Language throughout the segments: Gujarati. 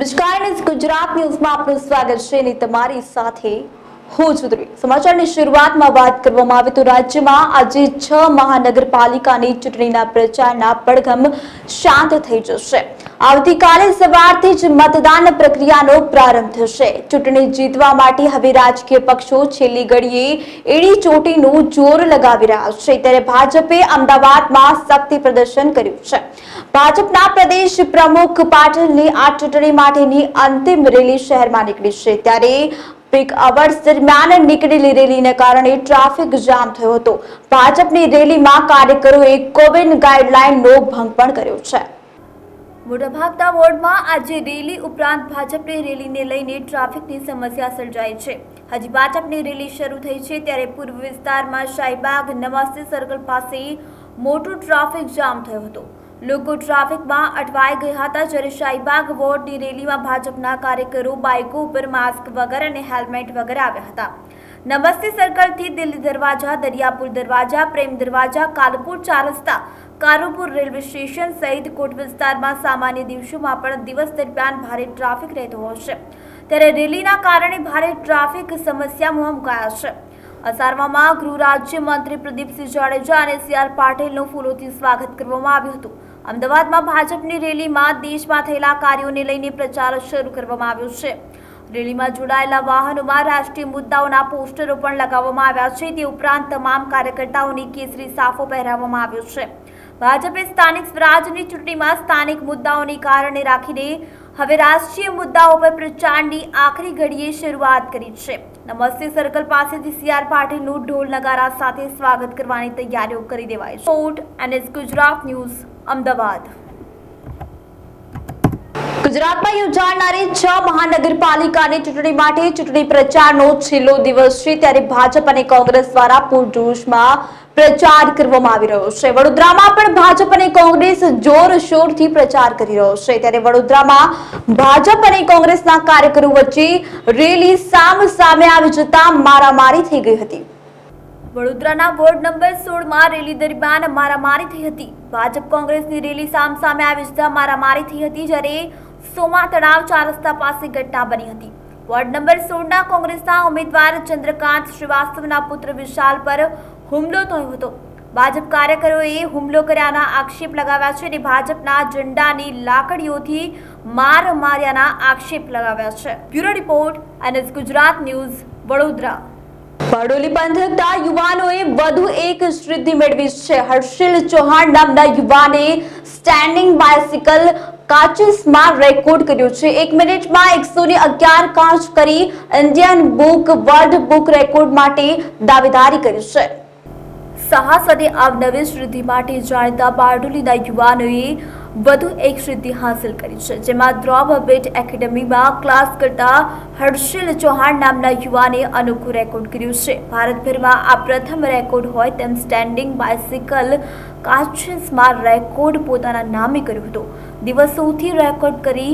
નમસ્કાર, ગુજરાત ન્યૂઝમાં આપનું સ્વાગત છે અને તમારી સાથે હું છું ધ્રુવી. સમાચારની શરૂઆતમાં વાત કરવામાં આવે તો રાજ્યમાં આજે 6 મહાનગરપાલિકાની ચૂંટણીના પ્રચારના પડઘમ શાંત થઈ જશે. આવતીકાલે સવારથી જ મતદાન પ્રક્રિયાનો પ્રારંભ થશે. ચૂંટણી જીતવા માટે હવે રાજકીય પક્ષો છેલ્લી ઘડીએ એડી ચોટીનું જોર લગાવી રહ્યા છે. ત્યારે ભાજપે અમદાવાદમાં શક્તિ પ્રદર્શન કર્યું છે. ભાજપના પ્રદેશ પ્રમુખ પાટીલની આ ચૂંટણી માટેની અંતિમ રેલી શહેરમાં નીકળી છે. ત્યારે પીક અવર્સ દરમિયાન નીકળેલી રેલીને કારણે ટ્રાફિક જામ થયો હતો. ભાજપની રેલીમાં કાર્યકરોએ કોવિડ ગાઈડલાઈનનો ભંગ પણ કર્યો છે. મોટાભાગના વોર્ડમાં આજે રેલી ઉપરાંત ભાજપની રેલીને લઈને ટ્રાફિકની સમસ્યા સર્જાઈ છે. હજી ભાજપની રેલી શરૂ થઈ છે ત્યારે પૂર્વ વિસ્તારમાં શાહીબાગ નવાસી સર્કલ પાસે મોટો ટ્રાફિક જામ થયો હતો. લોકો ટ્રાફિકમાં અટવાઈ ગયા હતા. જ્યારે શાહીબાગ વોર્ડની રેલીમાં ભાજપના કાર્યકરો બાઇકો ઉપર માસ્ક વગર અને હેલ્મેટ વગર આવ્યા હતા. નમસ્તે સર્કલથી દિલ્હી દરવાજા, દરિયાપુર દરવાજા, પ્રેમ દરવાજા, કાલપુર ચાર રસ્તા, કારુપુર રેલવે સ્ટેશન સહિત કોટ વિસ્તારમાં સામાન્ય દિવસોમાં પણ દિવસ દરમિયાન ભારે ટ્રાફિક રહેતો હોય છે. ત્યારે રેલીના કારણે ભારે ટ્રાફિક સમસ્યામાં મુકાયા છે. અસારવામાં ગૃહ રાજ્યમંત્રી પ્રદીપસિંહ જાડેજા અને સી.આર. પાટીલનું ફૂલોથી સ્વાગત કરવામાં આવ્યું હતું. અમદાવાદમાં ભાજપની રેલીમાં દેશમાં થયેલા કાર્યોને લઈને પ્રચાર શરૂ કરવામાં આવ્યો છે. રેલીમાં જોડાયેલા વાહનોમાં રાષ્ટ્રીય મુદ્દાઓના પોસ્ટરો પણ લગાવવામાં આવ્યા છે. તે ઉપરાંત તમામ કાર્યકર્તાઓની કેસરી સાફો પહેરાવવામાં આવ્યો છે. ભાજપે સ્થાનિક સ્વરાજની ચૂંટણીમાં સ્થાનિક મુદ્દાઓને કારણે રાખીને હવે રાષ્ટ્રીય મુદ્દાઓ પર પ્રચારની આખરી ઘડીએ શરૂઆત કરી છે. નમસ્તે સર્કલ પાસેથી સી.આર. પાટીલનું ઢોલ નગારા સાથે સ્વાગત કરવાની તૈયારીઓ કરી દેવાય છે. ગુજરાત ન્યૂઝ, અમદાવાદ. ગુજરાતમાં યોજાનારી 6 મહાનગરપાલિકાની ચૂંટણી માટે ચૂંટણી પ્રચારનો છેલ્લો દિવસ છે. ત્યારે ભાજપ અને કોંગ્રેસ દ્વારા પૂરજોશમાં પ્રચાર કરવામાં આવી રહ્યો છે. વડોદરામાં પણ ભાજપ અને કોંગ્રેસ જોરશોરથી પ્રચાર કરી રહ્યો છે. ત્યારે વડોદરામાં ભાજપ અને કોંગ્રેસના કાર્યકરો વચ્ચે રેલી સામસામે આવી જતા મારામારી થઈ ગઈ હતી. વડોદરાના વોર્ડ નંબર 16 માં રેલી દરમિયાન મારામારી થઈ હતી. ભાજપ કોંગ્રેસની રેલી સામસામે આવી જતા મારામારી થઈ હતી. જ્યારે સોમા તળાવ ચાર રસ્તા પાસે ઘટના બની હતી. વોર્ડ નંબર 16 ના કોંગ્રેસના ઉમેદવાર ચંદ્રકાંત શ્રીવાસ્તવના પુત્ર વિશાલ પર હુમલો થયો હતો. ભાજપ કાર્યકરોએ હુમલો કર્યાના આક્ષેપ લગાવ્યા છે અને ભાજપના ઝંડાની લાકડીઓથી માર માર્યાના આક્ષેપ લગાવ્યા છે. Bureau report NS Gujarat news, Vadodara. Bardoli પંથકના યુવાનોએ વધુ એક સિદ્ધિ મેળવી છે. હર્ષિલ ચૌહાણ નામના યુવાને સ્ટેન્ડિંગ બાયસિકલ કાચિસમાં રેકોર્ડ કર્યો છે. 1 મિનિટમાં 111 કાચ કરી Indian book world book record માટે દાવેદારી કરી છે. સાહસ અને અવનવી સિદ્ધિ માટે જાણીતા બારડોલીના યુવાનોએ વધુ એક સિદ્ધિ હાંસલ કરી છે. જેમાં ડ્રોપબેટ એકેડમીમાં ક્લાસ કરતા હર્ષિલ ચૌહાણ નામના યુવાને અનોખો રેકોર્ડ કર્યો છે. ભારતભરમાં આ પ્રથમ રેકોર્ડ હોય તેમ સ્ટેન્ડિંગ બાયસિકલ કાચિસમાં રેકોર્ડ પોતાના નામે કર્યો હતો. દિવસોથી રેકોર્ડ કરી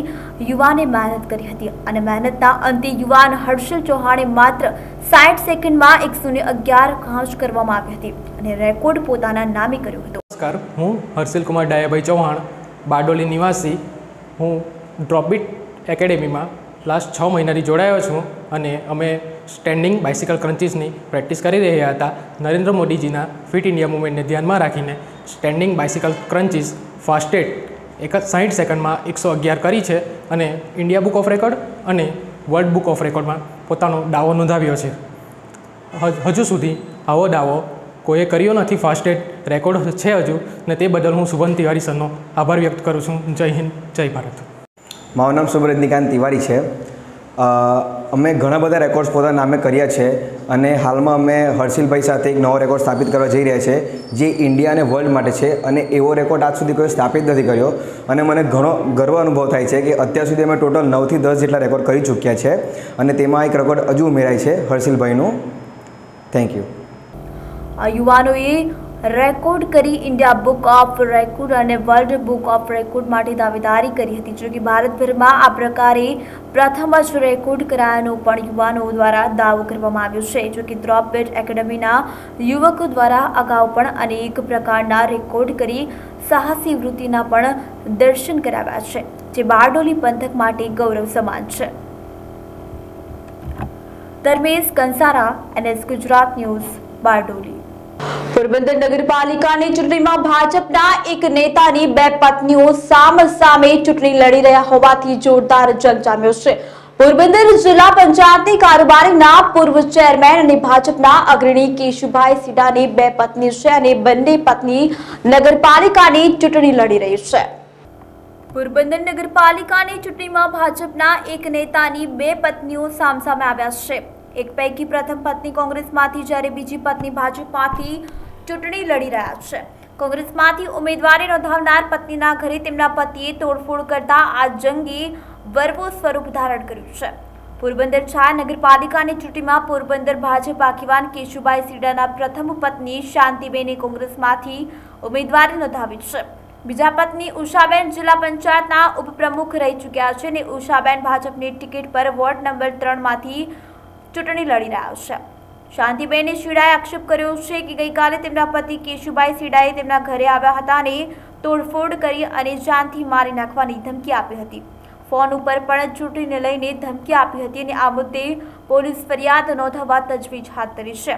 યુવાને મહેનત કરી હતી અને મહેનતના અંતે યુવાન હર્ષિલ ચૌહાણે માત્ર 60 સેકન્ડમાં 111 કાચ કરવામાં આવી હતી અને રેકોર્ડ પોતાના નામે કર્યો હતો. નમસ્કાર, હું હર્ષિલ કુમાર ડાયાભાઈ ચૌહાણ, બારડોલી નિવાસી. હું ડ્રોપબીટ એકેડેમીમાં લાસ્ટ 6 મહિનાથી જોડાયો છું અને અમે સ્ટેન્ડિંગ બાઇસિકલ ક્રન્ચીસની પ્રેક્ટિસ કરી રહ્યા હતા. નરેન્દ્ર મોદીજીના ફિટ ઇન્ડિયા મૂવમેન્ટને ધ્યાનમાં રાખીને સ્ટેન્ડિંગ બાઇસિકલ ક્રન્ચીસ ફાસ્ટેસ્ટ 60 સેકન્ડમાં 111 કરી છે અને ઇન્ડિયા બુક ઓફ રેકોર્ડ અને વર્લ્ડ બુક ઓફ રેકોર્ડમાં પોતાનો દાવો નોંધાવ્યો છે. હજુ સુધી આવો દાવો કોઈએ કર્યો નથી. ફાસ્ટેસ્ટ રેકોર્ડ છે હજુ, ને તે બદલ હું શુભન તિવારી સરનો આભાર વ્યક્ત કરું છું. જય હિન્દ, જય ભારત. મારું નામ સુમિકાંત તિવારી છે. અમે ઘણા બધા રેકોર્ડ્સ પોતાના નામે કર્યા છે અને હાલમાં અમે હર્ષિલભાઈ સાથે એક નવો રેકોર્ડ સ્થાપિત કરવા જઈ રહ્યા છે, જે ઇન્ડિયા અને વર્લ્ડ માટે છે અને એવો રેકોર્ડ આજ સુધી કોઈ સ્થાપિત નથી કર્યો અને મને ઘણો ગર્વ અનુભવ થાય છે કે અત્યાર સુધી અમે ટોટલ 9 થી 10 જેટલા રેકોર્ડ કરી ચૂક્યા છે અને તેમાં એક રેકોર્ડ હજુ ઉમેરાય છે હર્ષિલભાઈનું. Thank you. આ યુવાનોએ રેકોર્ડ કરી ઇન્ડિયા બુક ઓફ રેકોર્ડ અને વર્લ્ડ બુક ઓફ રેકોર્ડ માટે દાવેદારી કરી હતી. જો કે ભારતભરમાં આ પ્રકારે પ્રથમ જ રેકોર્ડ કરાયાનો પણ યુવાનો દ્વારા દાવો કરવામાં આવ્યો છે. જો કે ડ્રોપબેટ એકેડમીના યુવકો દ્વારા અગાઉ પણ અનેક પ્રકારના રેકોર્ડ કરી साहसी वृत्तिना पण दर्शन कराव्या छे जे बारडोली पंथक माटे गौरव समान छे। Dharmesh Kansara, NS Gujarat news, Bardoli. पोरबंदर नगरपालिकानी चूंटणीमां भाजपना एक नेतानी बे पत्नीओ सामसामे चूंटणी लड़ी रह्या होवाथी जोरदार जंग जाम्यो छे। पोरबंदर जिला पंचायतनी कारोबारीना पूर्व चेरमेन अने भाजपना अग्रणी केशुभाई सीडानी बे पत्नी छे अने बंने पत्नी नगरपालिकानी चूंटणी लड़ी रही छे। पोरबंदर नगरपालिकानी चूंटणीमां भाजपना एक नेतानी बे पत्नीओ सामसामे आव्या छे। एक पैकी प्रथम पत्नी कांग्रेसमांथी જ્યારે બીજી પત્ની ભાજપમાંથી ચૂંટણી લડી રહ્યા છે। કોંગ્રેસમાંથી ઉમેદવારી નોંધાવનાર પત્નીના ઘરે તેમના પતિએ તોડફોડ કરતા આ જંગી વર્વો સ્વરૂપ ધારણ કર્યું છે। પોરબંદર છાયા નગરપાલિકાની ચૂંટણીમાં પોરબંદર ભાજપ આગેવાન કેશુભાઈ સીડાના પ્રથમ પત્ની શાંતિબેને કોંગ્રેસમાંથી ઉમેદવારી નોંધાવી છે। બીજા પત્ની ઉષાબેન જિલ્લા પંચાયતના ઉપપ્રમુખ રહી ચૂક્યા છે અને ઉષાબેન ભાજપની ટિકિટ પર વોર્ડ નંબર 3માંથી चूंटणी लड़ी रहा है। शांतिबेने सीडाए आक्षेप कर्यो छे के गईकाले तेमना पति केशुभाई सीडाए तेमना घरे आव्या हता अने तोड़फोड़ करी अने जानथी मारी नाखवानी धमकी आपी हती। फोन उपर पण चूंटणीने लईने धमकी आपी हती अने आ मुद्दे पोलीस फरियाद नोंधाववा तजवीज हाथ धरी छे।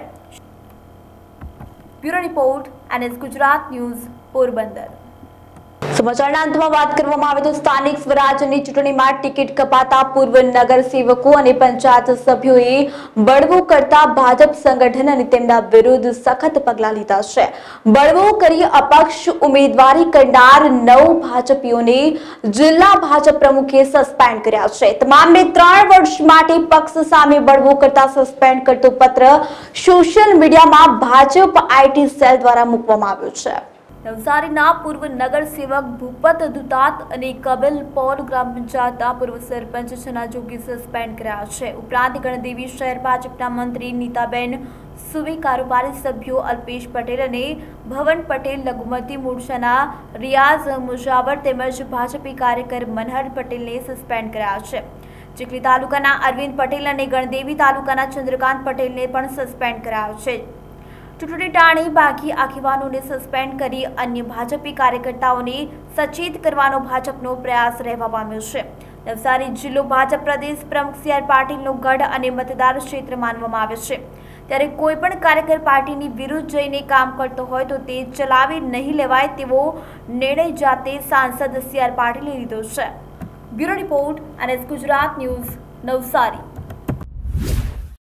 Bureau report, NS Gujarat news, Porbandar. समाचारना अंतमां वात करवामां आवे तो स्थानिक स्वराजनी चूंटणीमां टिकट कपाता पूर्व नगर सेवको अने पंचायत सभ्योए बळवो करता भाजप संगठन अने तेमना विरुद्ध सखत पगला लीधा छे। बळवो करी अपक्ष उमेदवारी करनार 9 भाजपीओने जिला भाजप प्रमुखे सस्पेंड कर्या छे। तमामने 3 वर्ष माटे पक्ष सामे बळवो करता सस्पेंड करतो पत्र सोशल मीडियामां भाजप आईटी सेल द्वारा मूकवामां आव्यो छे। नवसारीना पूर्व नगर सेवक भूपत धुतात अने कबेलपोर ग्राम पंचायतना पूर्व सरपंच छनाजोगी सस्पेंड कर्या छे। उपरांत गणदेवी शहर भाजपा मंत्री नीताबेन सुवी, कारोबारी सभ्यो अल्पेश पटेल अने भवन पटेल, लघुमती मोर्चाना रियाज मुजावर तेमज भाजपी कार्यकर मनहर पटेलने सस्पेंड कर्या छे। चिकली तालुकाना अरविंद पटेल अने गणदेवी तालुकाना चंद्रकांत पटेलने पण सस्पेंड कर्या छे। चूंटणी टाणी बाकी आखीवानोने सस्पेंड करी अन्य भाजपी कार्यकर्ताओने सचेत करवानो भाजपनो प्रयास रहेवा पाम्यो छे। नवसारी जिल्लो भाजप प्रदेश प्रमुख सी आर पाटीलनो गढ़ अने मतदार क्षेत्र मानवामां आवे छे। त्यारे कोईपण कार्यकर पार्टीनी विरुद्ध जईने काम करतो होय तो ते चलावी नहीं लेवाय तेवो निर्णय जाते सांसद सी आर पाटीले लीधो छे। Bureau report, NS Gujarat news, Navsari.